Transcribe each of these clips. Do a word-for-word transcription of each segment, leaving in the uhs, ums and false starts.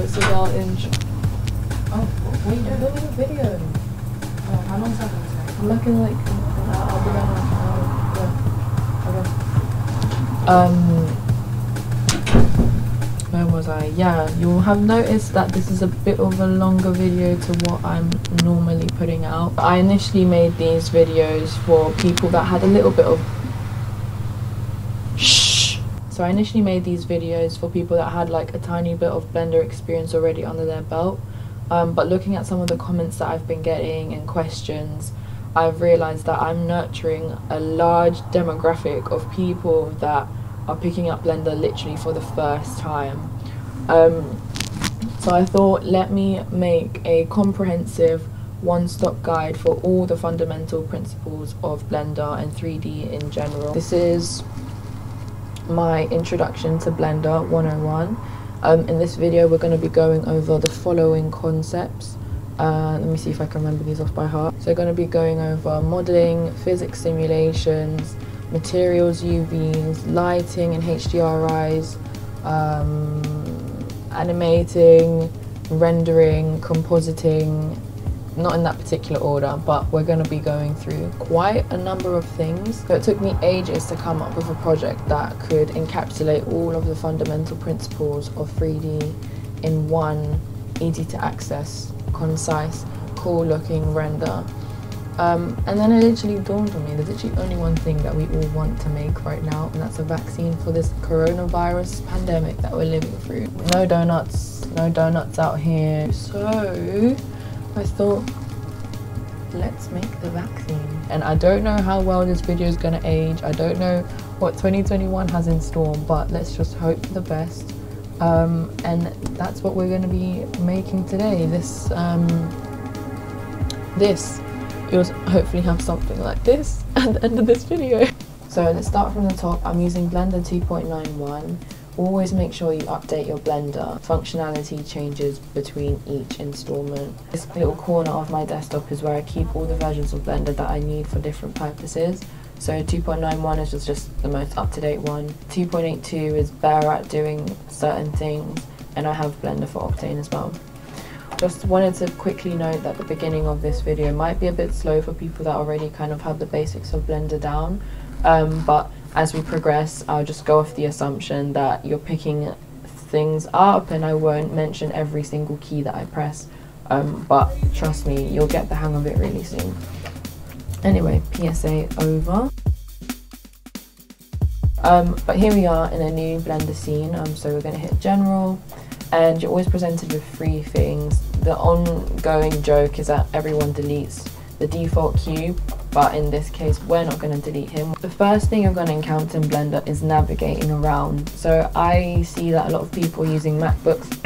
video. It's about inch. Oh, wait, they're doing a video. Oh, how long is that going to take? I'm looking like uh, I'll be done in an hour. Okay. Um, where was I? Yeah, you'll have noticed that this is a bit of a longer video to what I'm normally putting out. I initially made these videos for people that had a little bit of So I initially made these videos for people that had like a tiny bit of Blender experience already under their belt, um, but looking at some of the comments that I've been getting and questions, I've realised that I'm nurturing a large demographic of people that are picking up Blender literally for the first time. Um, so I thought, let me make a comprehensive one-stop guide for all the fundamental principles of Blender and three D in general. This is my introduction to Blender one oh one. Um, in this video we're going to be going over the following concepts. Uh, let me see if I can remember these off by heart. So we're going to be going over modeling, physics simulations, materials, U Vs, lighting and H D R Is, um, animating, rendering, compositing, not in that particular order, but we're going to be going through quite a number of things. So it took me ages to come up with a project that could encapsulate all of the fundamental principles of three D in one easy to access, concise, cool looking render. Um, and then it literally dawned on me, there's literally only one thing that we all want to make right now, and that's a vaccine for this coronavirus pandemic that we're living through. No donuts, no donuts out here. So I thought, let's make the vaccine. And I don't know how well this video is going to age. I don't know what twenty twenty-one has in store, but let's just hope for the best. Um, and that's what we're going to be making today. This, um, this, you'll hopefully have something like this at the end of this video. So let's start from the top. I'm using Blender two point nine one. Always make sure you update your Blender. Functionality changes between each installment. This little corner of my desktop is where I keep all the versions of Blender that I need for different purposes. So two point nine one is just, just the most up-to-date one. two point eight two is better at doing certain things, and I have Blender for Octane as well. Just wanted to quickly note that the beginning of this video might be a bit slow for people that already kind of have the basics of Blender down, um, but as we progress, I'll just go off the assumption that you're picking things up, and I won't mention every single key that I press, um, but trust me, you'll get the hang of it really soon. Anyway, P S A over. Um, but here we are in a new Blender scene, um, so we're going to hit general, and you're always presented with three things. The ongoing joke is that everyone deletes the default cube, but in this case we're not going to delete him. The first thing you're going to encounter in Blender is navigating around. So I see that a lot of people are using MacBooks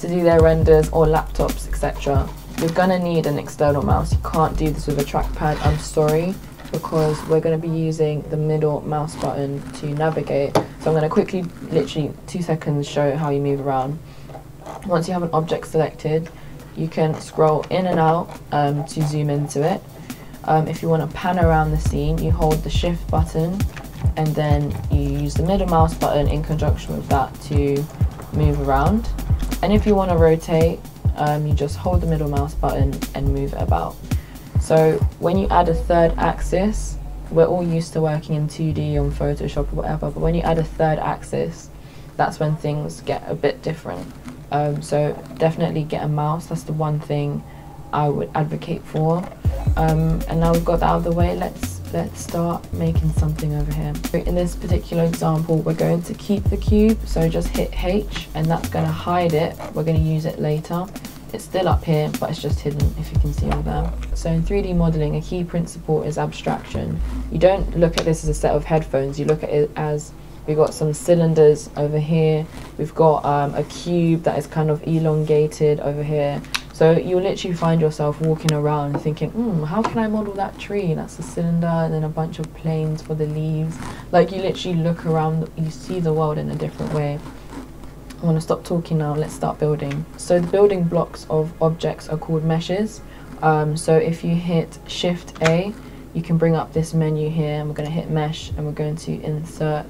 to do their renders, or laptops, et cetera. You're going to need an external mouse. You can't do this with a trackpad, I'm sorry, because we're going to be using the middle mouse button to navigate. So I'm going to quickly, literally two seconds, show how you move around. Once you have an object selected, you can scroll in and out um, to zoom into it. Um, if you want to pan around the scene, you hold the shift button, and then you use the middle mouse button in conjunction with that to move around. And if you want to rotate, um, you just hold the middle mouse button and move it about. So when you add a third axis, we're all used to working in two D on Photoshop or whatever, but when you add a third axis, that's when things get a bit different. Um, so definitely get a mouse. That's the one thing I would advocate for. Um, and now we've got that out of the way, let's let's start making something over here. In this particular example, we're going to keep the cube, so just hit H, and that's going to hide it. We're going to use it later. It's still up here, but it's just hidden, if you can see all that. So in three D modelling, a key principle is abstraction. You don't look at this as a set of headphones, you look at it as, we've got some cylinders over here, we've got um, a cube that is kind of elongated over here. So you'll literally find yourself walking around thinking, hmm, how can I model that tree? That's a cylinder, and then a bunch of planes for the leaves. Like, you literally look around, you see the world in a different way. I want to stop talking now, let's start building. So the building blocks of objects are called meshes. Um, so if you hit Shift A, you can bring up this menu here, and we're going to hit mesh, and we're going to insert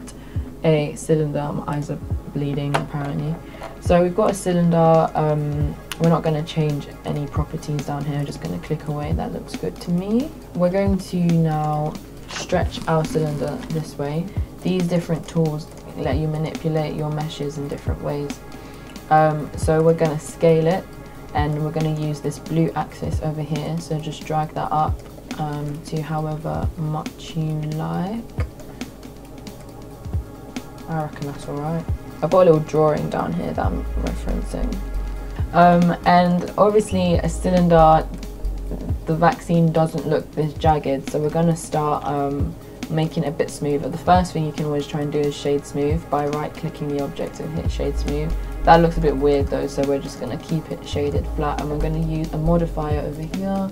a cylinder. My eyes are bleeding apparently. So we've got a cylinder. Um, we're not going to change any properties down here. I'm just going to click away. That looks good to me. We're going to now stretch our cylinder this way. These different tools let you manipulate your meshes in different ways. Um, so we're going to scale it, and we're going to use this blue axis over here. So just drag that up um, to however much you like. I reckon that's alright. I've got a little drawing down here that I'm referencing. Um, and obviously a cylinder, the vaccine doesn't look this jagged, so we're going to start um, making it a bit smoother. The first thing you can always try and do is shade smooth by right clicking the object and hit shade smooth. That looks a bit weird though, so we're just going to keep it shaded flat, and we're going to use a modifier over here,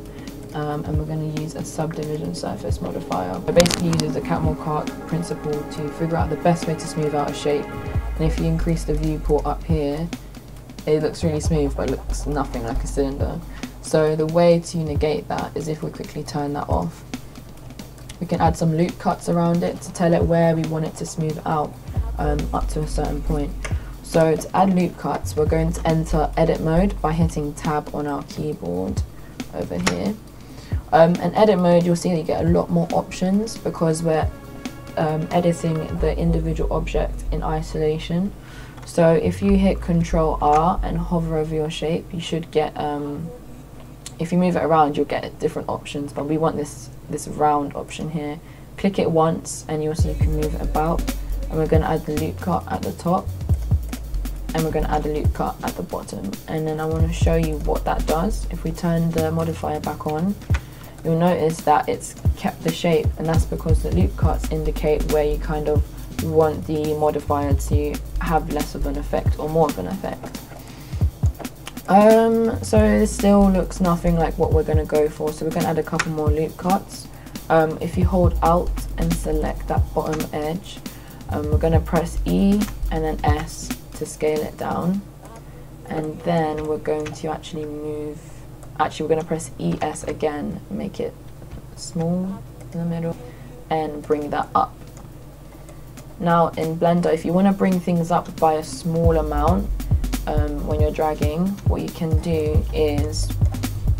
um, and we're going to use a subdivision surface modifier. It basically uses a Catmull-Clark principle to figure out the best way to smooth out a shape, and if you increase the viewport up here, it looks really smooth but looks nothing like a cylinder. So the way to negate that is if we quickly turn that off. We can add some loop cuts around it to tell it where we want it to smooth out um, up to a certain point. So to add loop cuts, we're going to enter edit mode by hitting tab on our keyboard over here. Um, in edit mode, you'll see that you get a lot more options because we're um, editing the individual object in isolation. So if you hit Control R and hover over your shape, you should get, um, if you move it around, you'll get different options, but we want this, this round option here. Click it once and you'll see you can move it about. And we're going to add the loop cut at the top. And we're going to add a loop cut at the bottom, and then I want to show you what that does. If we turn the modifier back on, you'll notice that it's kept the shape, and that's because the loop cuts indicate where you kind of want the modifier to have less of an effect or more of an effect. Um, so this still looks nothing like what we're going to go for, so we're going to add a couple more loop cuts. Um, if you hold Alt and select that bottom edge, um, we're going to press E and then S to scale it down, and then we're going to actually move actually we're going to press E S again, make it small in the middle and bring that up. Now in Blender, if you want to bring things up by a small amount um, when you're dragging, what you can do is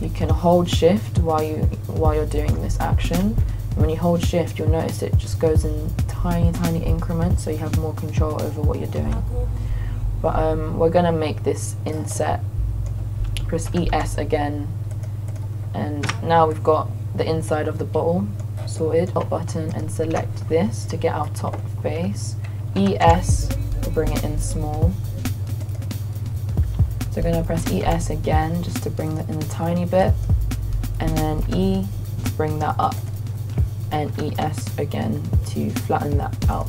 you can hold shift while you while you're doing this action, and when you hold shift you'll notice it just goes in tiny tiny increments, so you have more control over what you're doing. But um, we're going to make this inset, press E S again, and now we've got the inside of the bottle sorted. Top button and select this to get our top face. E S to bring it in small. So we're going to press E S again just to bring that in a tiny bit, and then E to bring that up, and E S again to flatten that out.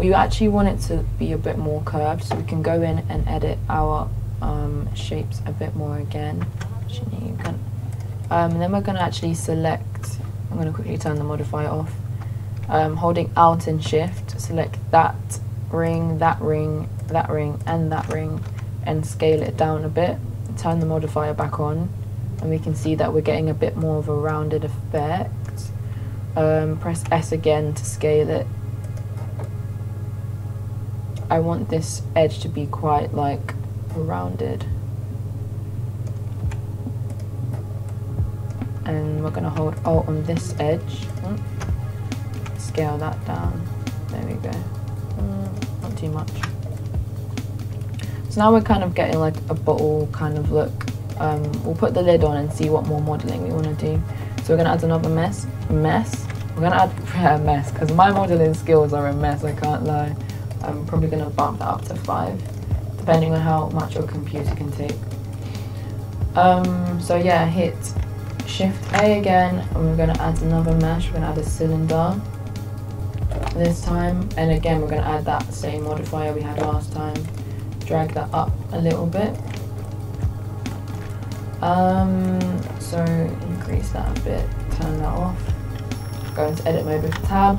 We actually want it to be a bit more curved, so we can go in and edit our um, shapes a bit more again. Actually, you can, um, and then we're going to actually select, I'm going to quickly turn the modifier off, um, holding Alt and Shift, select that ring, that ring, that ring and that ring, and scale it down a bit, turn the modifier back on, and we can see that we're getting a bit more of a rounded effect. Um, press S again to scale it. I want this edge to be quite like rounded, and we're going to hold Alt on this edge, scale that down, there we go, mm, not too much. So now we're kind of getting like a bottle kind of look. um, we'll put the lid on and see what more modelling we want to do. So we're going to add another mess, mess, we're going to add a mess because my modelling skills are a mess, I can't lie. I'm probably going to bump that up to five, depending on how much your computer can take. Um, so yeah, hit Shift A again, and we're going to add another mesh. We're going to add a cylinder this time, and again we're going to add that same modifier we had last time. Drag that up a little bit. Um, so increase that a bit, turn that off. Go into edit mode with tab,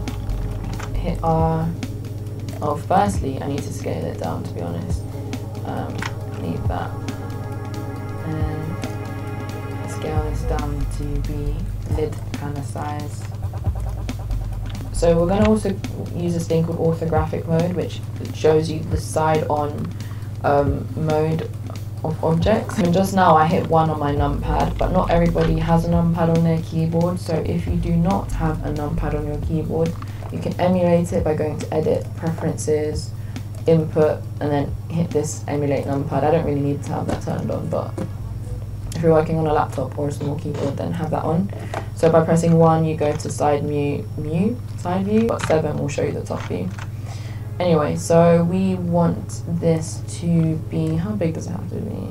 hit R. Oh, firstly, I need to scale it down, to be honest. Um, leave that. And scale this down to be lid kind of size. So we're going to also use this thing called orthographic mode, which shows you the side on um, mode of objects. And just now I hit one on my numpad, but not everybody has a numpad on their keyboard. So if you do not have a numpad on your keyboard, you can emulate it by going to edit, preferences, input, and then hit this emulate numpad. I don't really need to have that turned on, but if you're working on a laptop or a small keyboard, then have that on. So by pressing one, you go to side view, view, side view, but seven will show you the top view. Anyway, so we want this to be, how big does it have to be?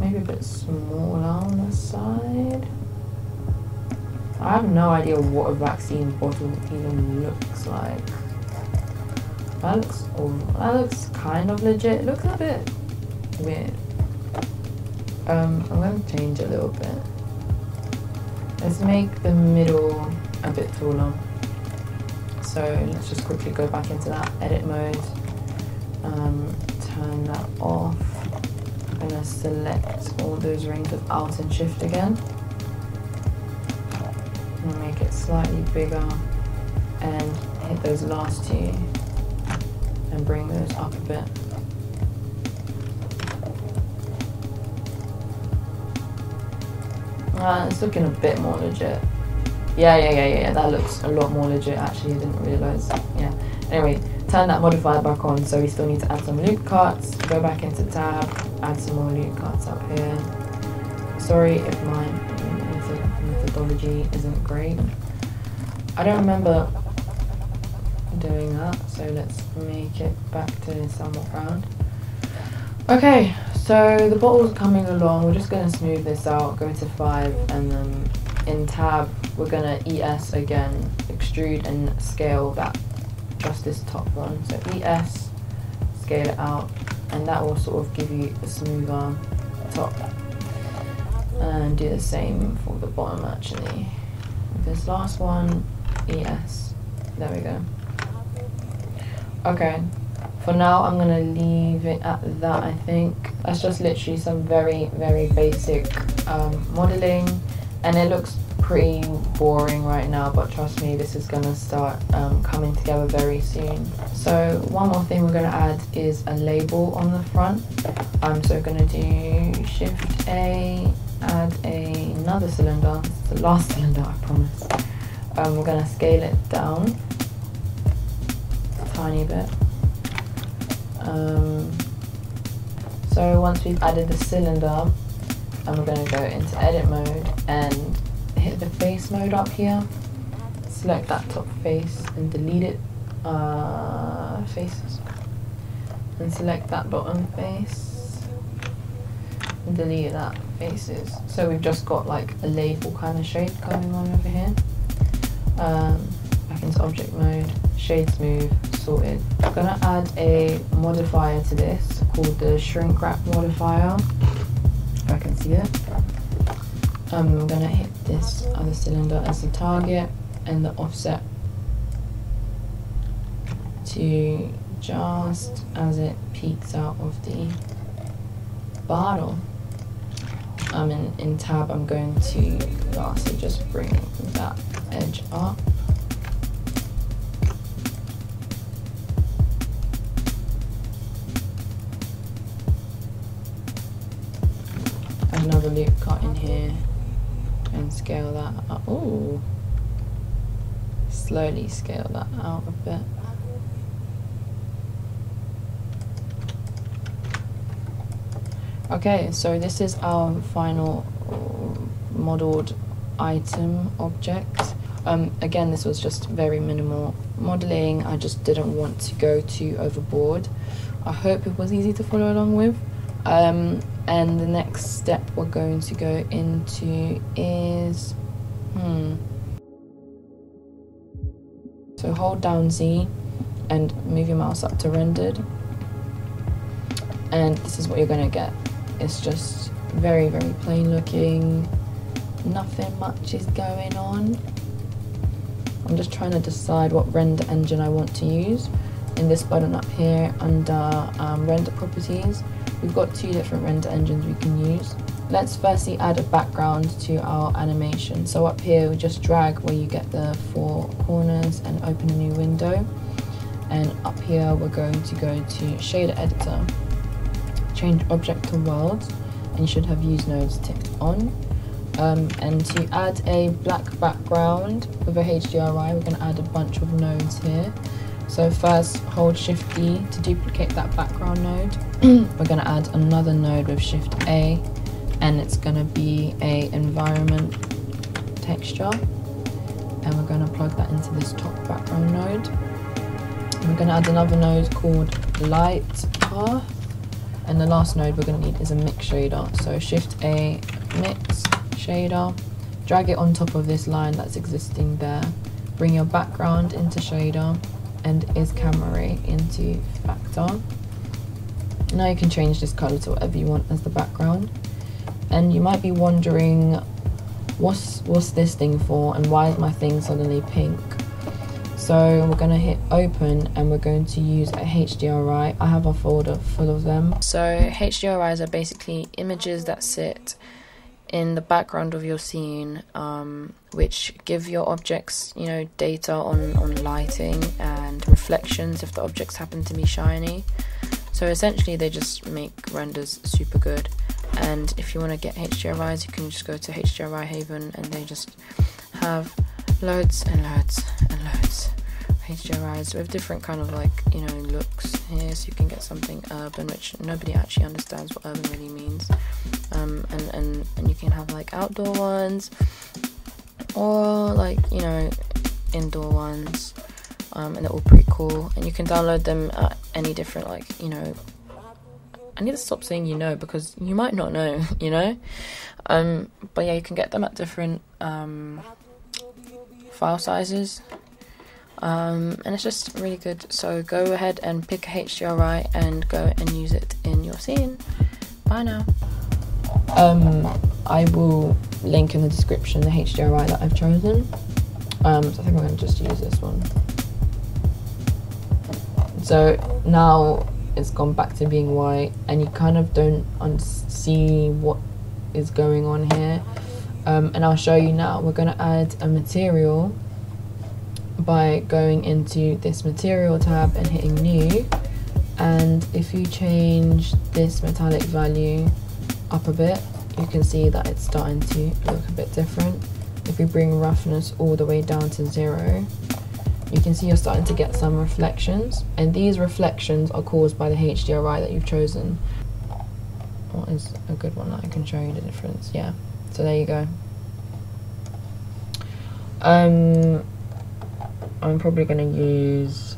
Maybe a bit smaller on the side. I have no idea what a vaccine bottle even looks like. That looks, oh, that looks kind of legit. It looks a bit weird. Um, I'm going to change it a little bit. Let's make the middle a bit taller. So let's just quickly go back into that edit mode. Um, turn that off. I'm going to select all those rings with Alt and Shift again. I'm going to make it slightly bigger and hit those last two and bring those up a bit. Uh, it's looking a bit more legit. Yeah, yeah, yeah, yeah, that looks a lot more legit actually, I didn't realise. Yeah. Anyway, turn that modifier back on, so we still need to add some loop cuts. Go back into tab, add some more loop cuts up here. Sorry if my methodology isn't great. I don't remember doing that, so let's make it back to somewhat round. Okay, so the bottle's coming along. We're just going to smooth this out, go to five, and then in tab, we're going to E S again, extrude and scale that, just this top one. So E S, scale it out, and that will sort of give you a smoother top. And do the same for the bottom actually. This last one, E S, there we go. Okay, for now I'm gonna leave it at that, I think. That's just literally some very, very basic um, modeling, and it looks pretty boring right now, but trust me, this is gonna start um, coming together very soon. So one more thing we're gonna add is a label on the front. Um, so gonna do Shift A, add a, another cylinder. It's the last cylinder, I promise. Um, we're gonna scale it down a tiny bit. Um, so once we've added the cylinder, and we're going to go into edit mode and hit the face mode up here, select that top face and delete it, uh, faces, and select that bottom face and delete that faces. So we've just got like a label kind of shape coming on over here. Um, back into object mode, shade smooth, sorted. I'm going to add a modifier to this called the shrink wrap modifier, if I can see it. Um, I'm going to hit this other cylinder as the target and the offset to just as it peaks out of the bottle. Um, in, in tab I'm going to lastly just bring that edge up. Another loop cut in here and scale that up. Ooh. Slowly scale that out a bit. Okay, so this is our final modeled item object. Um, again, this was just very minimal modeling. I just didn't want to go too overboard. I hope it was easy to follow along with. Um, and the next step we're going to go into is, hmm. So hold down Z and move your mouse up to rendered. And this is what you're gonna get. It's just very, very plain looking. Nothing much is going on. I'm just trying to decide what render engine I want to use. In this button up here under um, render properties, we've got two different render engines we can use. Let's firstly add a background to our animation. So up here we just drag where you get the four corners and open a new window. And up here we're going to go to shader editor, change object to world, and you should have use nodes ticked on. Um, and to add a black background with a H D R I, we're going to add a bunch of nodes here. So first hold Shift D to duplicate that background node. We're going to add another node with Shift A, and it's going to be a environment texture, and we're going to plug that into this top background node. We're going to add another node called light path, and the last node we're going to need is a mix shader. So Shift A, mix shader, drag it on top of this line that's existing there, bring your background into shader and is camera ray into factor. Now you can change this color to whatever you want as the background. And you might be wondering, what's what's this thing for, and why is my thing suddenly pink? So we're gonna hit open and we're going to use a H D R I. I have a folder full of them. So H D R Is are basically images that sit in the background of your scene, um, which give your objects, you know, data on, on lighting and reflections if the objects happen to be shiny. So essentially they just make renders super good. And if you want to get H D R Is, you can just go to H D R I Haven, and they just have loads and loads and loads of H D R Is with different kind of, like, you know, looks here. So you can get something urban, which nobody actually understands what urban really means, um, and, and, and you can have like outdoor ones, or like, you know, indoor ones, um, and they're all pretty cool, and you can download them at any different, like, you know, I need to stop saying you know, because you might not know, you know, um, but yeah, you can get them at different um, file sizes, um, and it's just really good. So go ahead and pick a H D R I and go and use it in your scene. Bye now. Um, I will link in the description the H D R I that I've chosen. Um, so I think I'm going to just use this one. So now it's gone back to being white, and you kind of don't see what is going on here. Um, and I'll show you now. We're going to add a material by going into this material tab and hitting new, and if you change this metallic value up a bit, you can see that it's starting to look a bit different. If you bring roughness all the way down to zero, you can see you're starting to get some reflections, and these reflections are caused by the H D R I that you've chosen. What is a good one that I can show you the difference? Yeah. So there you go. Um, I'm probably going to use...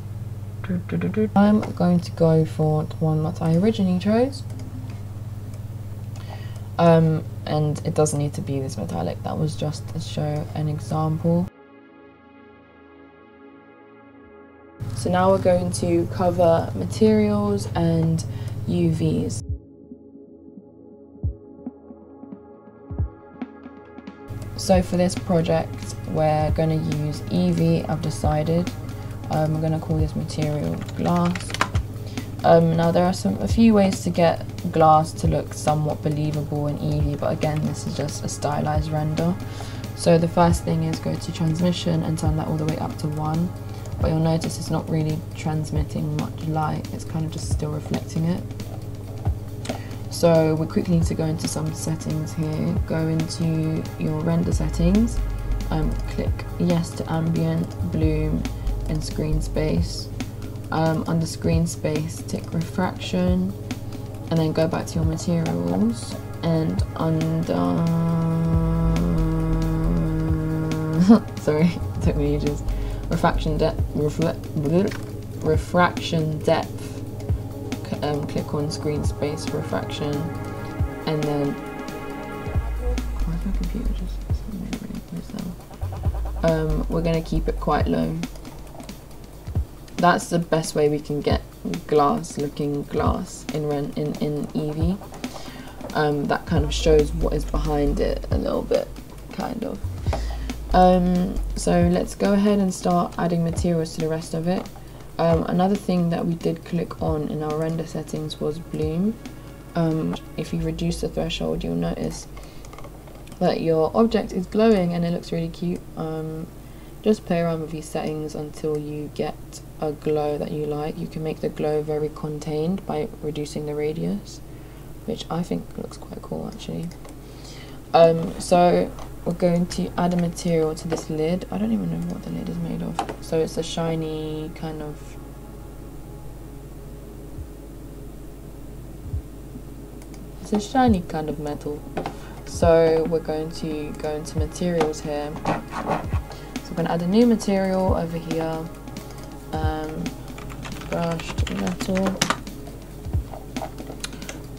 I'm going to go for the one that I originally chose. Um, and it doesn't need to be this metallic. That was just to show an example. So now we're going to cover materials and U Vs. So for this project, we're going to use Eevee, I've decided. Um, I'm going to call this material glass. Um, now there are some a few ways to get glass to look somewhat believable in Eevee, but again, this is just a stylized render. So the first thing is go to transmission and turn that all the way up to one. But you'll notice it's not really transmitting much light, it's kind of just still reflecting it. So we quickly need to go into some settings here. Go into your render settings, um, click yes to ambient, bloom and screen space. Um, under screen space, tick refraction, and then go back to your materials, and under... sorry, it took me ages. Refraction depth, refle refraction depth. C um, click on screen space refraction, and then why is my computer just really um, we're gonna keep it quite low. That's the best way we can get glass looking glass in Ren in in Eevee. Um, that kind of shows what is behind it a little bit, kind of. Um, so let's go ahead and start adding materials to the rest of it. Um, another thing that we did click on in our render settings was bloom, um, if you reduce the threshold, you'll notice that your object is glowing and it looks really cute. Um, just play around with these settings until you get a glow that you like. You can make the glow very contained by reducing the radius, which I think looks quite cool actually. Um, so we're going to add a material to this lid. I don't even know what the lid is made of. So it's a shiny kind of it's a shiny kind of metal. So we're going to go into materials here. So we're going to add a new material over here. Um, brushed metal.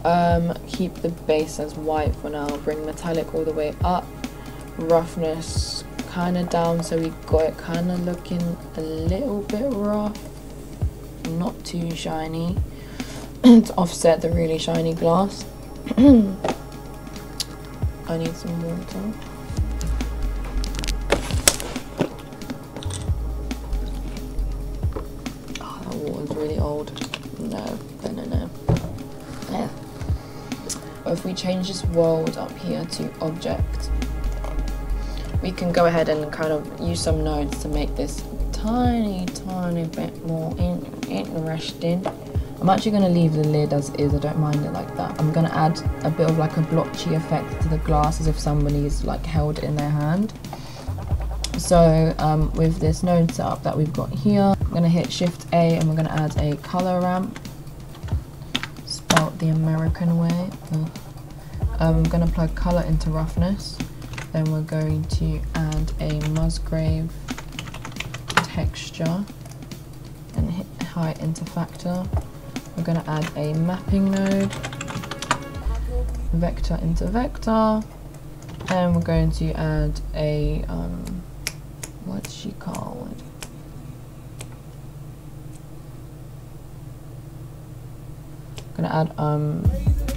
Um, keep the base as white for now. Bring metallic all the way up. Roughness kind of down, so we got it kind of looking a little bit rough, not too shiny to offset the really shiny glass. I need some water. Oh, that water's really old. No, no, no, no. Yeah. If we change this world up here to object, we can go ahead and kind of use some nodes to make this tiny, tiny bit more in interesting. I'm actually going to leave the lid as is, I don't mind it like that. I'm going to add a bit of like a blotchy effect to the glass as if somebody's like held it in their hand. So um, with this node setup that we've got here, I'm going to hit Shift A and we're going to add a colour ramp. Spelt the American way. Um, I'm going to plug colour into roughness. Then we're going to add a Musgrave texture and hit height into factor. We're going to add a mapping node, vector into vector, and we're going to add a um, what's she called? I'm going to add um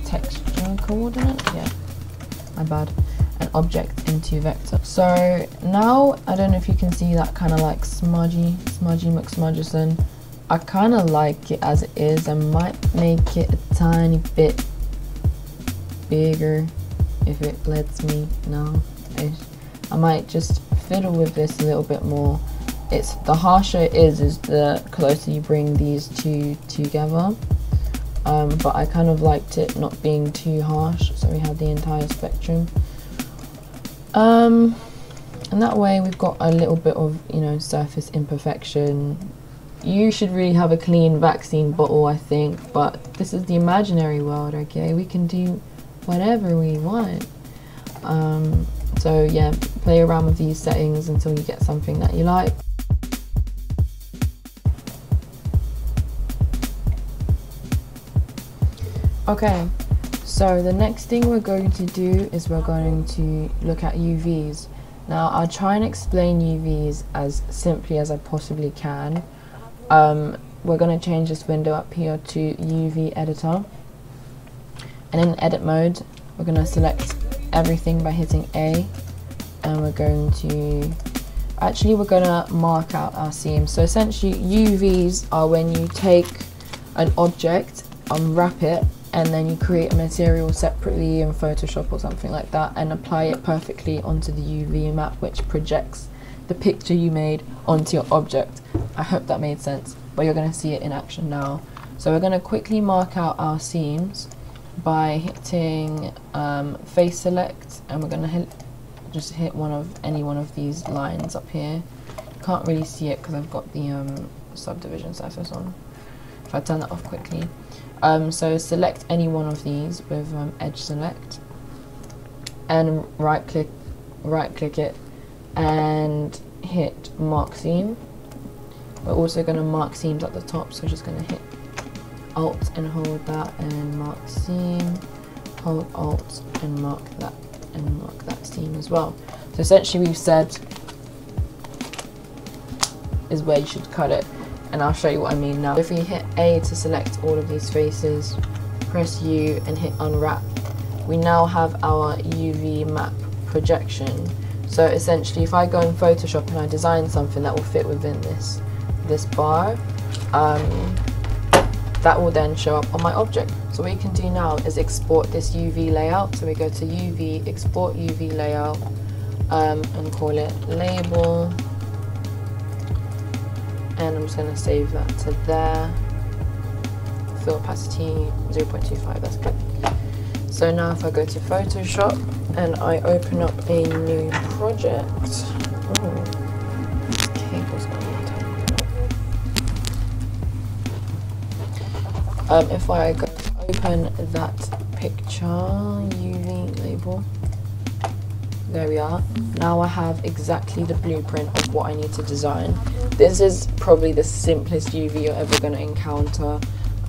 texture coordinate. Yeah, my bad. An object into vector. So now I don't know if you can see that kind of like smudgy, smudgy McSmudgerson. I kind of like it as it is. I might make it a tiny bit bigger if it lets me. No, I might just fiddle with this a little bit more. It's the harsher it is, is the closer you bring these two together. Um, but I kind of liked it not being too harsh, so we had the entire spectrum. Um, and that way we've got a little bit of, you know, surface imperfection. You should really have a clean vaccine bottle, I think, but this is the imaginary world, okay? We can do whatever we want. Um, so yeah, play around with these settings until you get something that you like. Okay. So the next thing we're going to do is we're going to look at U Vs. Now I'll try and explain U Vs as simply as I possibly can. Um, we're going to change this window up here to U V editor. And in edit mode, we're going to select everything by hitting A. And we're going to, actually we're going to mark out our seams. So essentially U Vs are when you take an object, unwrap it, and then you create a material separately in Photoshop or something like that and apply it perfectly onto the U V map, which projects the picture you made onto your object. I hope that made sense, but you're going to see it in action now. So we're going to quickly mark out our seams by hitting um, face select, and we're going to hit, just hit one of any one of these lines up here. Can't really see it because I've got the um, subdivision surface on. If I turn that off quickly. Um, so select any one of these with um, edge select and right click right click it and hit mark seam. We're also going to mark seams at the top, so just going to hit alt and hold that and mark seam, hold alt and mark that and mark that seam as well. So essentially we've said is where you should cut it. And I'll show you what I mean now. If you hit A to select all of these faces, press U and hit unwrap, we now have our U V map projection. So essentially if I go in Photoshop and I design something that will fit within this, this bar, um, that will then show up on my object. So what you can do now is export this U V layout. So we go to U V, export U V layout, um, and call it label. And I'm just going to save that to there. Fill opacity zero point two five, that's good. So now if I go to Photoshop and I open up a new project. Ooh, cable's got a lot to open up. Um, if I go to open that picture, U V label, there we are. Now I have exactly the blueprint of what I need to design. This is probably the simplest U V you're ever going to encounter.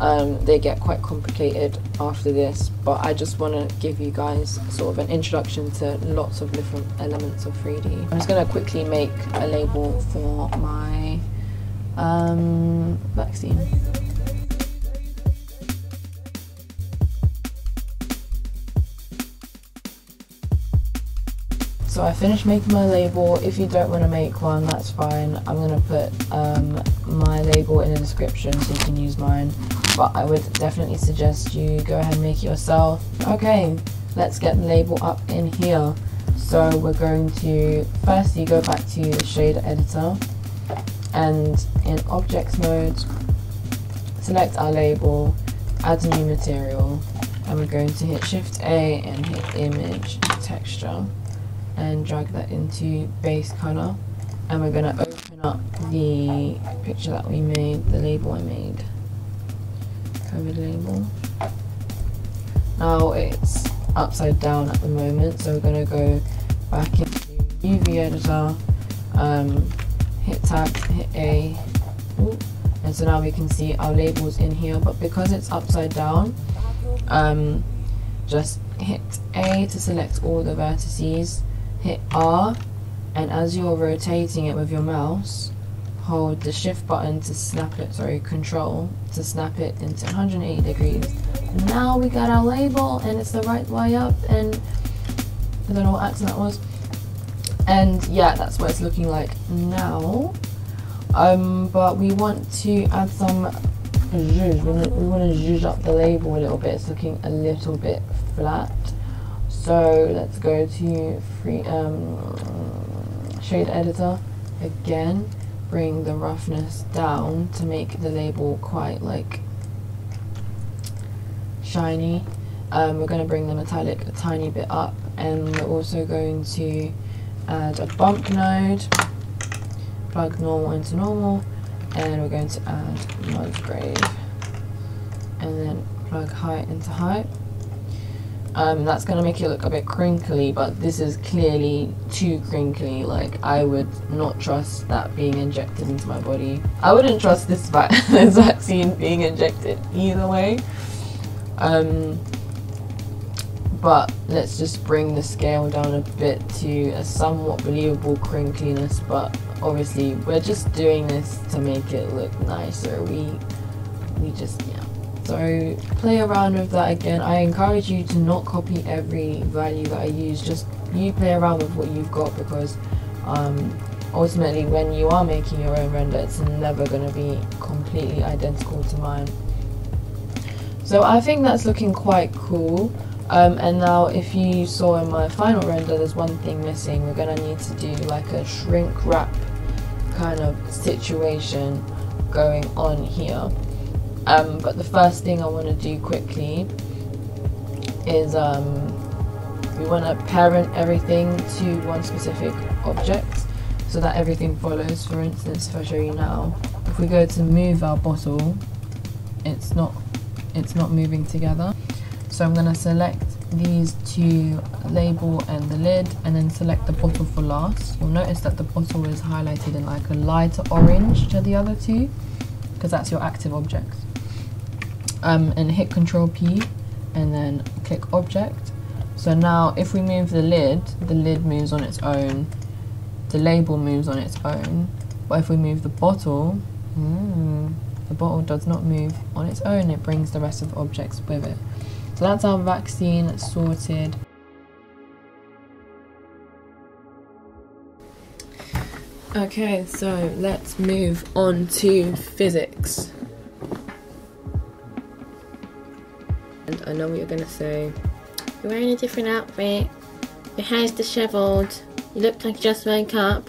Um, they get quite complicated after this, but I just want to give you guys sort of an introduction to lots of different elements of three D. I'm just going to quickly make a label for my um, vaccine. So I finished making my label. If you don't want to make one, that's fine. I'm going to put um, my label in the description so you can use mine. But I would definitely suggest you go ahead and make it yourself. Okay, let's get the label up in here. So we're going to, first you go back to the shader editor. And in objects mode, select our label, add a new material. And we're going to hit Shift A and hit Image Texture. And drag that into base color, and we're going to open up the picture that we made, the label I made, COVID label. Now it's upside down at the moment, so we're going to go back into U V editor, um, hit tab, hit A, ooh, and so now we can see our labels in here, but because it's upside down, um, just hit A to select all the vertices. Hit R, and as you're rotating it with your mouse, hold the shift button to snap it, sorry, control, to snap it into one hundred eighty degrees. Now we got our label, and it's the right way up, and I don't know what accent that was. And yeah, that's what it's looking like now. Um, but we want to add some zhuzh, we want to zhuzh up the label a little bit, it's looking a little bit flat. So let's go to free um, shade editor again, bring the roughness down to make the label quite like shiny. Um, we're going to bring the metallic a tiny bit up, and we're also going to add a bump node, plug normal into normal, and we're going to add Musgrave, and then plug height into height. Um, that's going to make it look a bit crinkly, but this is clearly too crinkly. Like, I would not trust that being injected into my body. I wouldn't trust this, va this vaccine being injected either way. Um, but let's just bring the scale down a bit to a somewhat believable crinkliness, but obviously we're just doing this to make it look nicer. We, we just, yeah. So play around with that again. I encourage you to not copy every value that I use, just you play around with what you've got, because um, ultimately when you are making your own render, it's never going to be completely identical to mine. So I think that's looking quite cool. Um, and now if you saw in my final render, there's one thing missing. We're going to need to do like a shrink wrap kind of situation going on here. Um, but the first thing I want to do quickly is um, we want to parent everything to one specific object so that everything follows. For instance, if I show you now, if we go to move our bottle, it's not it's not moving together. So I'm going to select these two, label and the lid, and then select the bottle for last. You'll notice that the bottle is highlighted in like a lighter orange to the other two, because that's your active object. Um, and hit Control P and then click object. So now if we move the lid, the lid moves on its own, the label moves on its own, but if we move the bottle, mm, the bottle does not move on its own, it brings the rest of the objects with it. So that's our vaccine sorted. Okay, so let's move on to physics. and I know what you're gonna say. You're wearing a different outfit, your hair's disheveled, you look like you just woke up.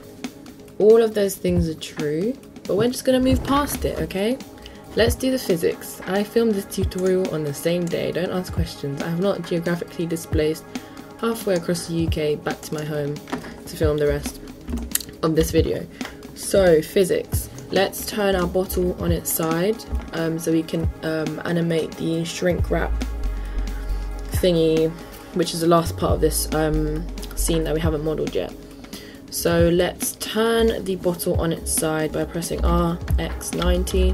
All of those things are true, but we're just gonna move past it, okay? Let's do the physics. I filmed this tutorial on the same day, don't ask questions. I have not geographically displaced halfway across the U K back to my home to film the rest of this video. So physics, let's turn our bottle on its side um, so we can um, animate the shrink wrap thingy, which is the last part of this um, scene that we haven't modelled yet. So let's turn the bottle on its side by pressing R, X, ninety.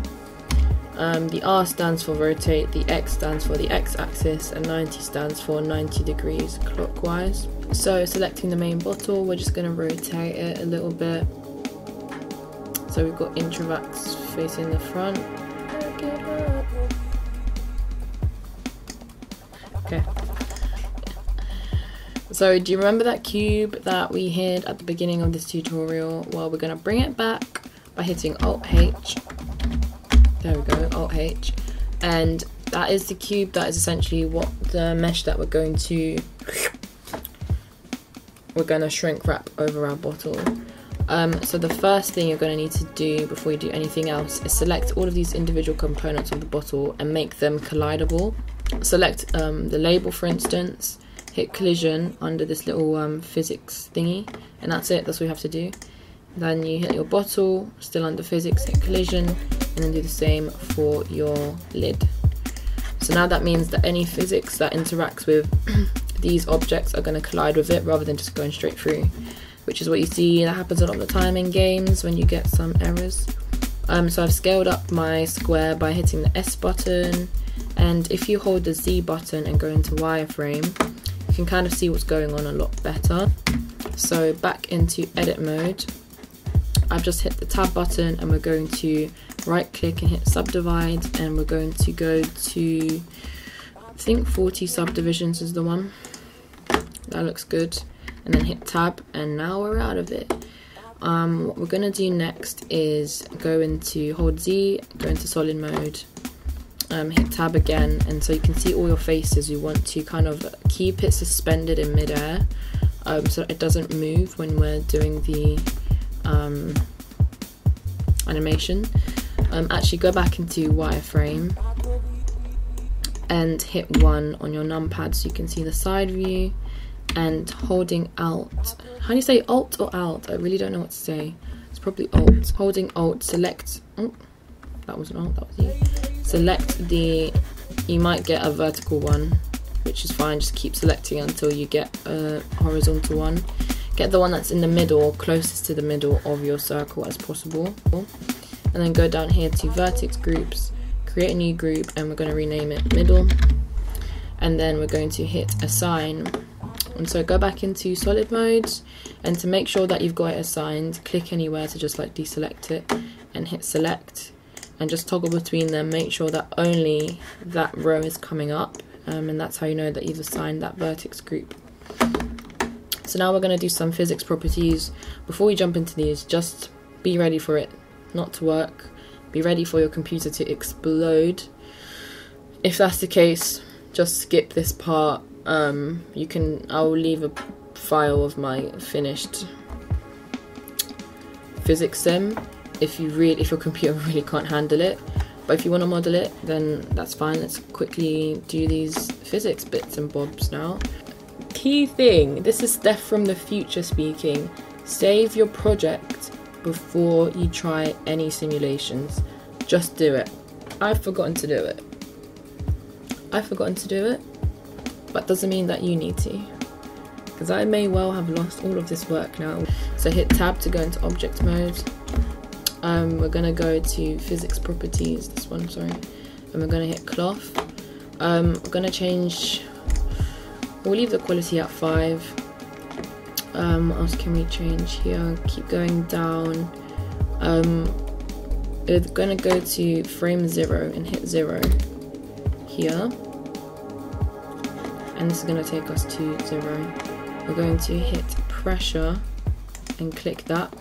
Um, the R stands for rotate, the X stands for the X axis, and ninety stands for ninety degrees clockwise. So selecting the main bottle, we're just going to rotate it a little bit. So we've got Intravax facing the front. Okay. So do you remember that cube that we hid at the beginning of this tutorial? Well, we're going to bring it back by hitting Alt H. There we go, Alt H, and that is the cube. That is essentially what the mesh that we're going to we're going to shrink wrap over our bottle. Um, so the first thing you're going to need to do before you do anything else is select all of these individual components of the bottle and make them collidable. Select um, the label, for instance, hit collision under this little um, physics thingy, and that's it. That's what you have to do. Then you hit your bottle, still under physics, hit collision, and then do the same for your lid. So now that means that any physics that interacts with these objects are going to collide with it rather than just going straight through, which is what you see that happens a lot of the time in games when you get some errors. Um, so I've scaled up my square by hitting the S button, and if you hold the Z button and go into wireframe, you can kind of see what's going on a lot better. So back into edit mode, I've just hit the tab button and we're going to right click and hit subdivide, and we're going to go to, I think forty subdivisions is the one. That looks good. And then hit tab, and now we're out of it. Um, what we're gonna do next is go into, hold Z, go into solid mode, um, hit tab again, and so you can see all your faces. You want to kind of keep it suspended in midair, um, so it doesn't move when we're doing the um, animation. Um, actually go back into wireframe and hit one on your numpad so you can see the side view, and holding Alt, how do you say Alt or Alt? I really don't know what to say, it's probably Alt. Holding Alt, select, oh, that wasn't Alt, that was E. Select the, you might get a vertical one, which is fine, just keep selecting until you get a horizontal one. Get the one that's in the middle or closest to the middle of your circle as possible. And then go down here to vertex groups, create a new group, and we're going to rename it middle, and then we're going to hit assign. And so go back into solid mode, and to make sure that you've got it assigned, click anywhere to just like deselect it and hit select, and just toggle between them. Make sure that only that row is coming up, um, and that's how you know that you've assigned that vertex group. So now we're going to do some physics properties. Before we jump into these, just be ready for it not to work. Be ready for your computer to explode. If that's the case, just skip this part. Um, you can, I'll leave a file of my finished physics sim if you really, if your computer really can't handle it. But if you want to model it, then that's fine. Let's quickly do these physics bits and bobs now. Key thing, this is Steph from the future speaking. Save your project before you try any simulations. Just do it. I've forgotten to do it. I've forgotten to do it, but doesn't mean that you need to, because I may well have lost all of this work now. So hit tab to go into object mode. Um, we're gonna go to physics properties, this one, sorry, and we're gonna hit cloth. Um, we're gonna change, we'll leave the quality at five. Um, what else can we change here? Keep going down. Um, we're gonna go to frame zero and hit zero here, and this is gonna take us to zero. We're going to hit pressure and click that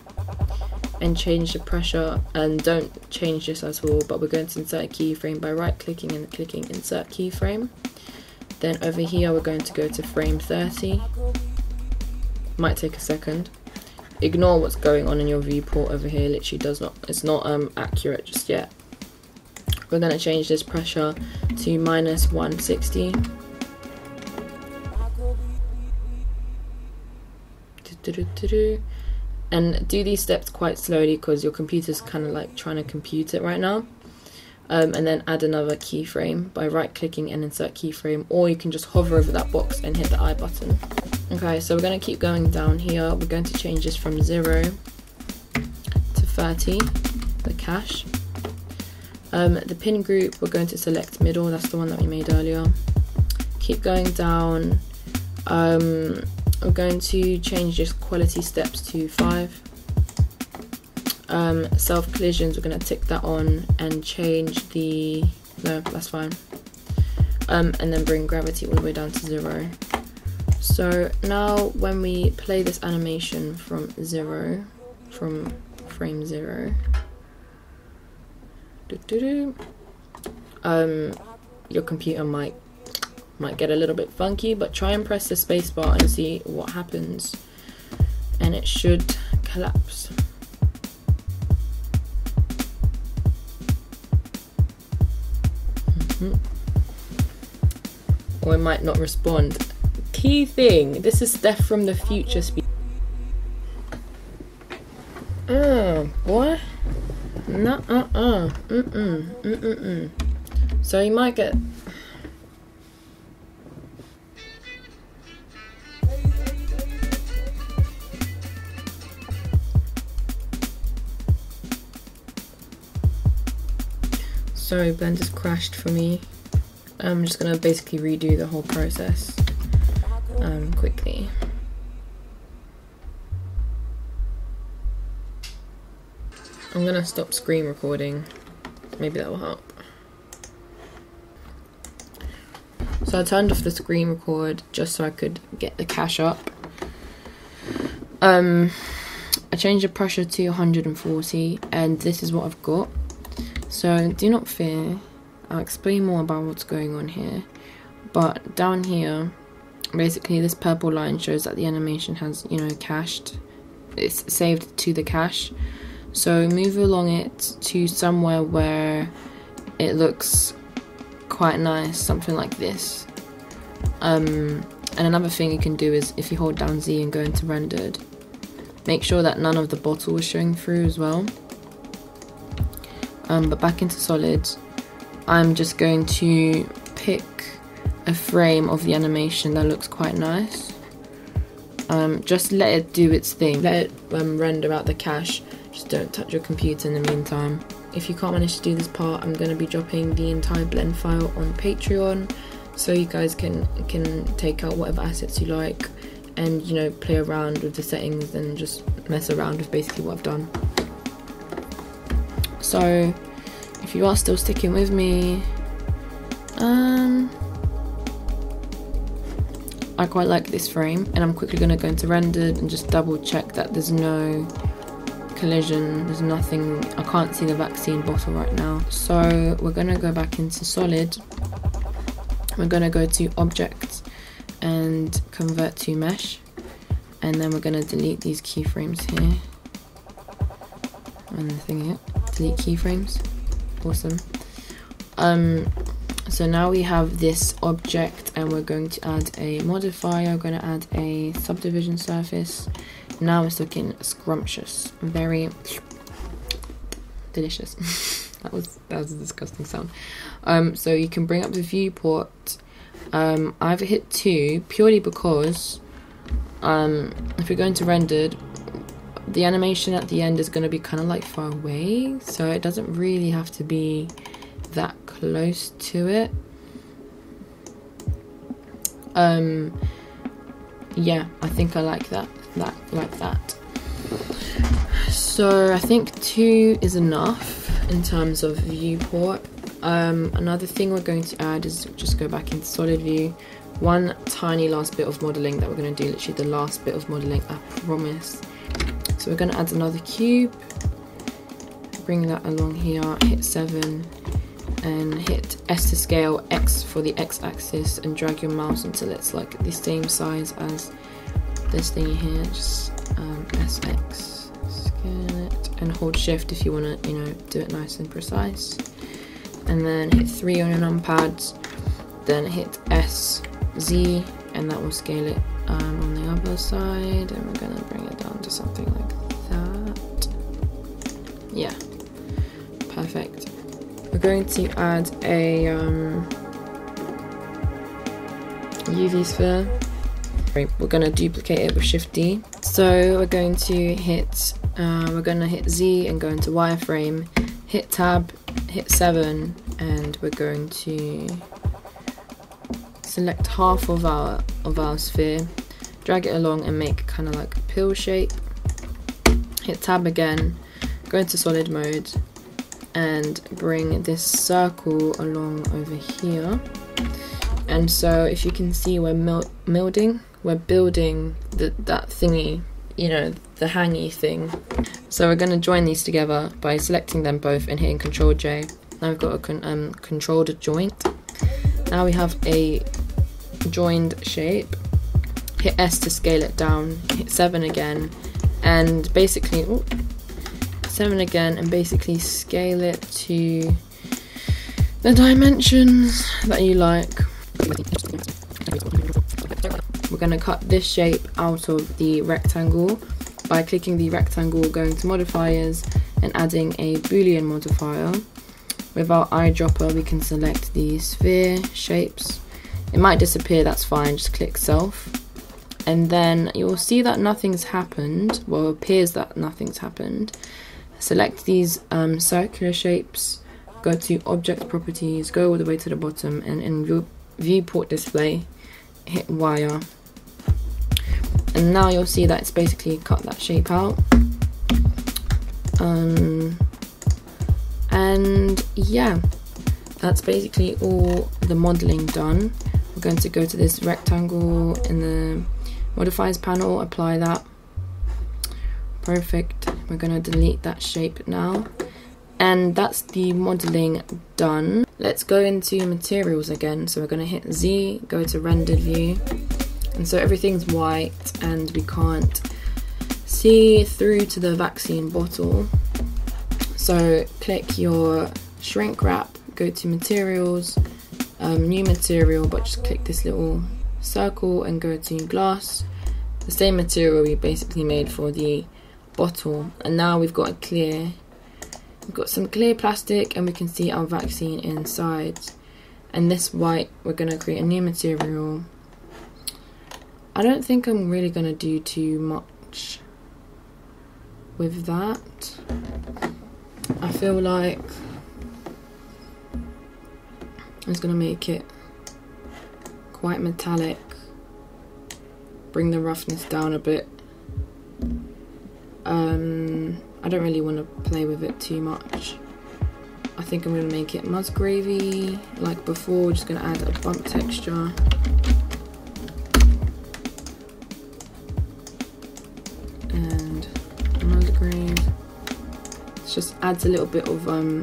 and change the pressure, and don't change this at all, but we're going to insert a keyframe by right clicking and clicking insert keyframe. Then over here we're going to go to frame thirty. Might take a second. Ignore what's going on in your viewport over here. Literally does not, it's not um, accurate just yet. We're going to change this pressure to minus one sixty. And do these steps quite slowly because your computer's kind of like trying to compute it right now. Um, and then add another keyframe by right clicking and insert keyframe, or you can just hover over that box and hit the I button. Okay, so we're going to keep going down here. We're going to change this from zero to thirty, the cache. Um, the pin group, we're going to select middle, that's the one that we made earlier. Keep going down. Um, we're going to change this quality steps to five. Um, self collisions, we're going to tick that on and change the, no, that's fine. Um, and then bring gravity all the way down to zero. So now when we play this animation from zero, from frame zero, do, do, do. Um, your computer might might get a little bit funky, but try and press the spacebar and see what happens, and it should collapse. Mm-hmm. Or it might not respond. Key thing, this is Steph from the future speak. Oh, boy. No, uh, uh, mm, mm, mm, mm, mm. So you might get. Sorry, Blender's crashed for me. I'm just gonna basically redo the whole process um, quickly. I'm going to stop screen recording, maybe that will help. So I turned off the screen record just so I could get the cache up. Um, I changed the pressure to one hundred forty and this is what I've got. So do not fear, I'll explain more about what's going on here. But down here, basically this purple line shows that the animation has, you know, cached. It's saved to the cache. So move along it to somewhere where it looks quite nice, something like this. Um, and another thing you can do is if you hold down Z and go into rendered, make sure that none of the bottle is showing through as well. Um, but back into solid, I'm just going to pick a frame of the animation that looks quite nice. Um, just let it do its thing, let it um, render out the cache. Just don't touch your computer in the meantime. If you can't manage to do this part, I'm going to be dropping the entire blend file on Patreon, so you guys can can take out whatever assets you like and, you know, play around with the settings and just mess around with basically what I've done. So if you are still sticking with me, um I quite like this frame, and I'm quickly going to go into rendered and just double check that there's no collision, there's nothing, I can't see the vaccine bottle right now. So we're going to go back into solid, we're going to go to object and convert to mesh, and then we're going to delete these keyframes here and the thing here, delete keyframes, awesome. Um, so now we have this object and we're going to add a modifier, we're going to add a subdivision surface. Now it's looking scrumptious, very delicious. that was that was a disgusting sound. Um, so you can bring up the viewport. Um, I've hit two purely because um, if you're going to rendered, the animation at the end is going to be kind of like far away, so it doesn't really have to be that close to it. Um, yeah, I think I like that. That like that. So I think two is enough in terms of viewport. Um, another thing we're going to add is just go back into solid view. One tiny last bit of modeling that we're going to do, literally the last bit of modeling, I promise. So we're going to add another cube, bring that along here, hit seven, and hit S to scale, X for the X axis, and drag your mouse until it's like the same size as this thingy here. Just um, S X, scale it, and hold shift if you want to, you know, do it nice and precise. And then hit three on your numpad, then hit S, Z, and that will scale it um, on the other side, and we're gonna bring it down to something like that. Yeah, perfect. We're going to add a um, U V sphere. We're gonna duplicate it with Shift D. So we're going to hit, uh, we're gonna hit Z and go into wireframe, hit Tab, hit seven, and we're going to select half of our of our sphere, drag it along and make kind of like a pill shape. Hit Tab again, go into solid mode, and bring this circle along over here. And so if you can see, we're mil building, we're building the, that thingy, you know, the hangy thing. So we're going to join these together by selecting them both and hitting Ctrl J. Now we've got a con um, controlled joint. Now we have a joined shape. Hit S to scale it down, hit seven again, and basically ooh, seven again, and basically scale it to the dimensions that you like. We're going to cut this shape out of the rectangle by clicking the rectangle, going to modifiers, and adding a Boolean modifier. With our eyedropper, we can select the sphere shapes. It might disappear, that's fine, just click self. And then you'll see that nothing's happened, well, it appears that nothing's happened. Select these um, circular shapes, go to object properties, go all the way to the bottom, and in view viewport display, hit wire. And now you'll see that it's basically cut that shape out. Um, And yeah, that's basically all the modeling done. We're going to go to this rectangle in the modifiers panel, apply that. Perfect. We're going to delete that shape now. And that's the modeling done. Let's go into materials again. So we're going to hit Z, go to rendered view. And so everything's white and we can't see through to the vaccine bottle. So click your shrink wrap, go to materials, um, new material, but just click this little circle and go to glass. The same material we basically made for the bottle. And now we've got a clear, we've got some clear plastic and we can see our vaccine inside. And this white, we're gonna create a new material. I don't think I'm really gonna do too much with that. I feel like I'm just going to make it quite metallic, bring the roughness down a bit. Um, I don't really want to play with it too much. I think I'm going to make it Musgrave-y like before, just going to add a bump texture. Just adds a little bit of um,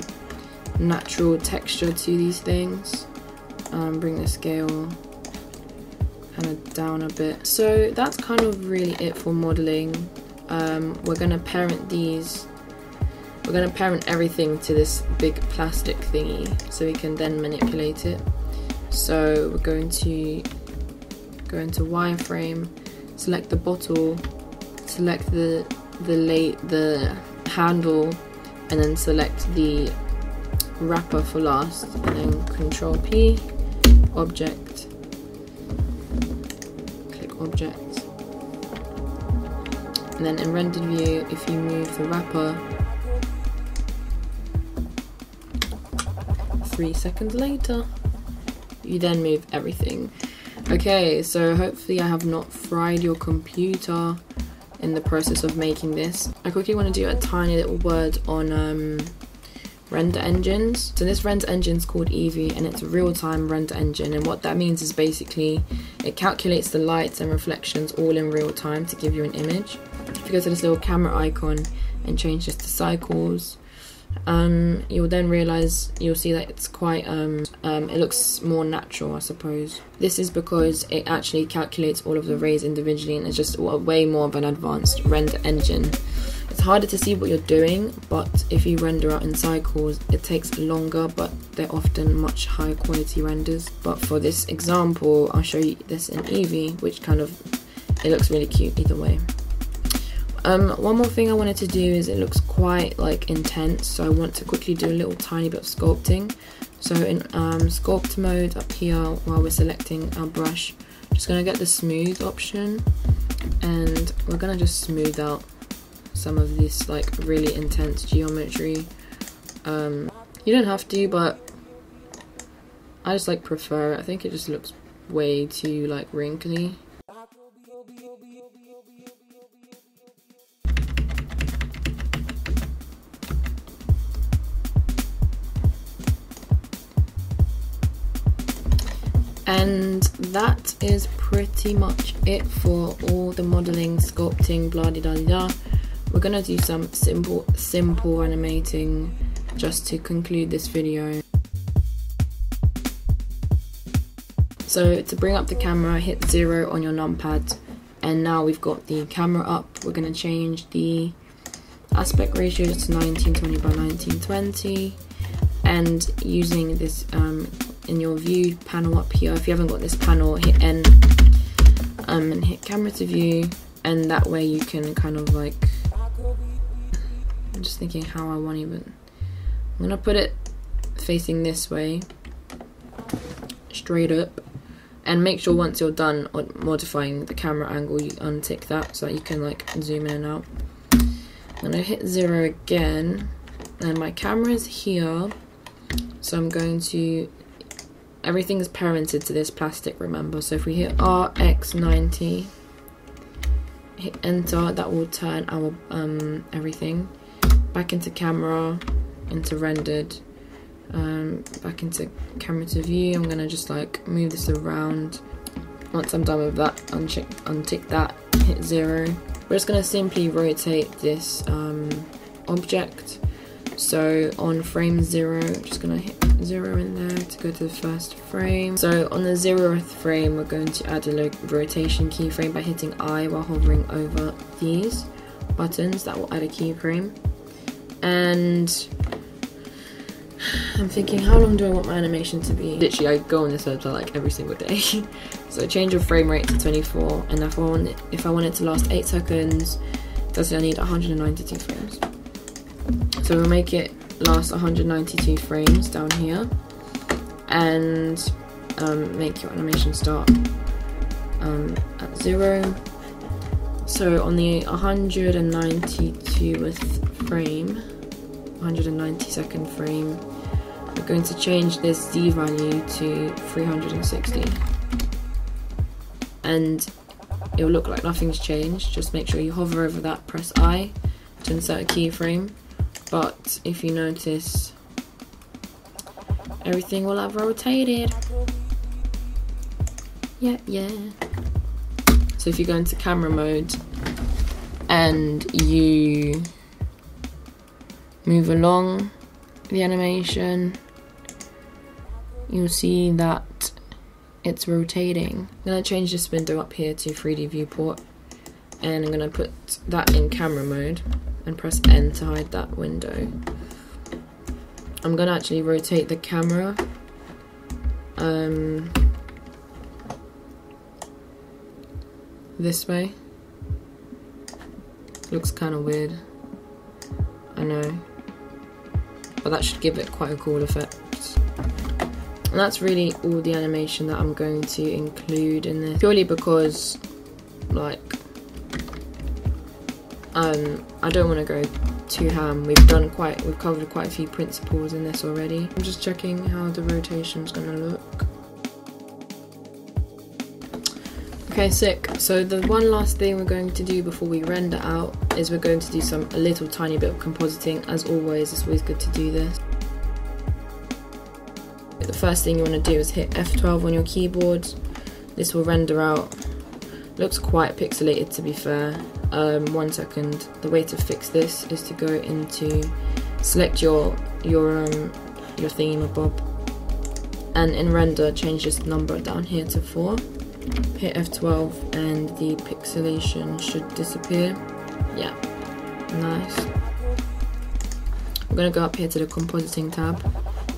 natural texture to these things. Um, bring the scale kind of down a bit. So that's kind of really it for modeling. Um, we're gonna parent these. We're gonna parent everything to this big plastic thingy, so we can then manipulate it. So we're going to go into wireframe, select the bottle, select the the late the handle. And then select the wrapper for last, and then Control P, object, click object, and then in rendered view, if you move the wrapper, three seconds later, you then move everything. Okay, so hopefully I have not fried your computer in the process of making this. I quickly want to do a tiny little word on um, render engines. So this render engine is called Eevee, and it's a real-time render engine, and what that means is basically it calculates the lights and reflections all in real time to give you an image. If you go to this little camera icon and change this to Cycles, Um, you'll then realise, you'll see that it's quite, um, um, it looks more natural, I suppose. This is because it actually calculates all of the rays individually, and it's just a way more of an advanced render engine. It's harder to see what you're doing, but if you render out in Cycles, it takes longer, but they're often much higher quality renders. But for this example, I'll show you this in Eevee, which kind of, it looks really cute either way. Um, one more thing I wanted to do is it looks quite like intense, so I want to quickly do a little tiny bit of sculpting. So in um, sculpt mode up here, while we're selecting our brush, just going to get the smooth option, and we're going to just smooth out some of this like really intense geometry. Um, you don't have to, but I just like prefer it. I think it just looks way too like wrinkly. And that is pretty much it for all the modelling, sculpting, blah de da de da. We're gonna do some simple, simple animating just to conclude this video. So to bring up the camera, hit zero on your numpad, and now we've got the camera up. We're gonna change the aspect ratio to nineteen twenty by nineteen twenty, and using this um, in your view panel up here, if you haven't got this panel, hit N um, and hit camera to view, and that way you can kind of like, I'm just thinking how I want even, I'm gonna put it facing this way, straight up, and make sure once you're done modifying the camera angle, you untick that so that you can like zoom in and out. I'm gonna hit zero again, and my camera is here, so I'm going to, everything is parented to this plastic, remember, so if we hit R X ninety, hit enter, that will turn our um, everything back into camera, into rendered, um, back into camera to view. I'm gonna just like move this around. Once I'm done with that, uncheck, untick that, hit zero. We're just gonna simply rotate this um, object. So on frame zero, I'm just gonna hit zero in there to go to the first frame. So on the zeroth frame, we're going to add a rotation keyframe by hitting I while hovering over these buttons. That will add a keyframe. And I'm thinking, how long do I want my animation to be? Literally, I go on this website like every single day. So change your frame rate to twenty-four, and if I want it, if I want it to last eight seconds, that's what I need, one hundred ninety-two frames. So we'll make it last one hundred ninety-two frames down here, and um, make your animation start um, at zero. So on the one hundred ninety-second frame, one hundred ninety-second frame, we're going to change this Z value to three hundred sixty, and it'll look like nothing's changed. Just make sure you hover over that, press I to insert a keyframe. But if you notice, everything will have rotated. Yeah, yeah. So if you go into camera mode and you move along the animation, you'll see that it's rotating. I'm gonna change this window up here to three D viewport, and I'm gonna put that in camera mode, and press N to hide that window. I'm gonna actually rotate the camera um, this way. Looks kind of weird, I know, but that should give it quite a cool effect. And that's really all the animation that I'm going to include in this, purely because like Um, I don't want to go too ham. We've done quite, we've covered quite a few principles in this already. I'm just checking how the rotation's gonna look. Okay, sick. So the one last thing we're going to do before we render out is we're going to do some a little tiny bit of compositing. As always, it's always good to do this. The first thing you want to do is hit F twelve on your keyboard. This will render out. Looks quite pixelated, to be fair. Um, one second. The way to fix this is to go into select your your um, your thingamabob, and in render change this number down here to four. Hit F twelve and the pixelation should disappear. Yeah, nice. We're gonna go up here to the compositing tab.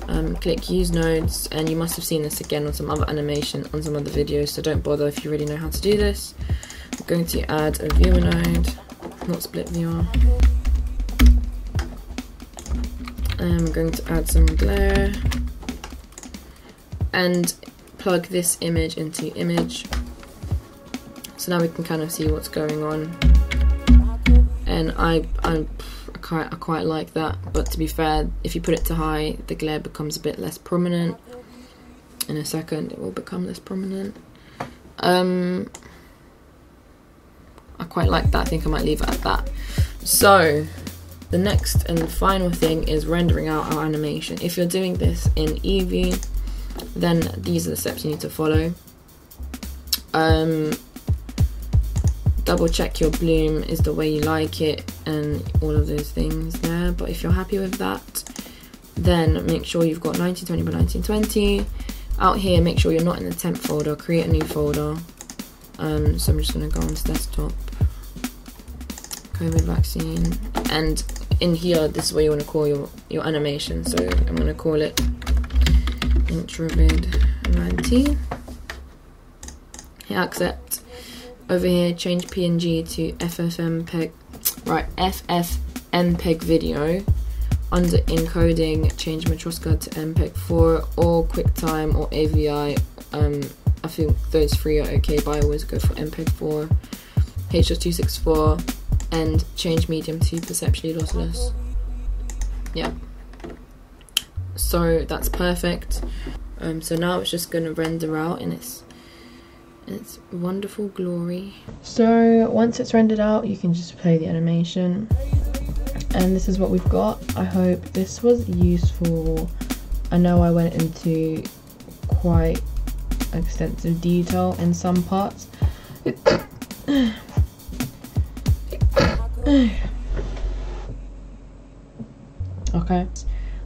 Um, click use nodes, and you must have seen this again on some other animation on some other videos, so don't bother if you already know how to do this. I'm going to add a viewer node, not split viewer. I'm going to add some glare and plug this image into image, so now we can kind of see what's going on. And I, I'm I quite like that, but to be fair, if you put it to high, the glare becomes a bit less prominent. In a second it will become less prominent. um, I quite like that. I think I might leave it at that. So the next and final thing is rendering out our animation. If you're doing this in Eevee, then these are the steps you need to follow. Um, double check your bloom is the way you like it and all of those things there, but if you're happy with that, then make sure you've got nineteen twenty by nineteen twenty out here. Make sure you're not in the temp folder, create a new folder. Um, so I'm just going to go on to desktop, COVID vaccine, and in here this is where you want to call your, your animation. So I'm going to call it introvid nineteen, hit accept. Over here, change P N G to ffmpeg, right, ffmpeg video. Under encoding, change Matroska to m peg four or QuickTime or A V I. Um, I think those three are okay, but I always go for m peg four. h two sixty-four, and change medium to perceptually lossless. Yeah. So that's perfect. Um, so now it's just going to render out in its It's wonderful glory. So once it's rendered out, you can just play the animation, and this is what we've got. I hope this was useful. I know I went into quite extensive detail in some parts. Okay.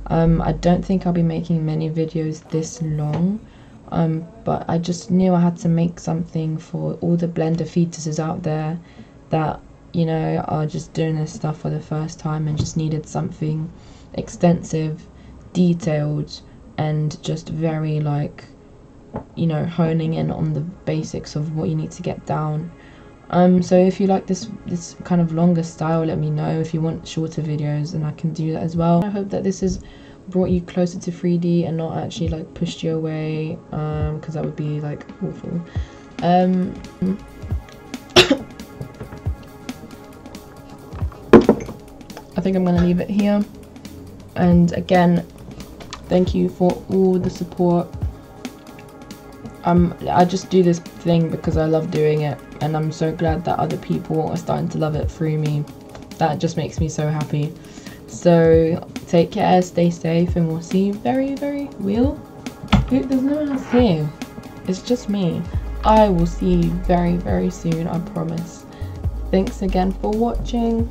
Um, I don't think I'll be making many videos this long. Um, but I just knew I had to make something for all the Blender fetuses out there that, you know, are just doing this stuff for the first time and just needed something extensive, detailed, and just very, like, you know, honing in on the basics of what you need to get down. Um, so if you like this, this kind of longer style, let me know. If you want shorter videos, then I can do that as well. I hope that this is brought you closer to three D and not actually like pushed you away, um because that would be like awful. Um I think I'm gonna leave it here, and again, thank you for all the support. um I just do this thing because I love doing it, and I'm so glad that other people are starting to love it through me. That just makes me so happy. So take care, stay safe, and we'll see you very, very real. Dude, there's no one else here. It's just me. I will see you very, very soon, I promise. Thanks again for watching.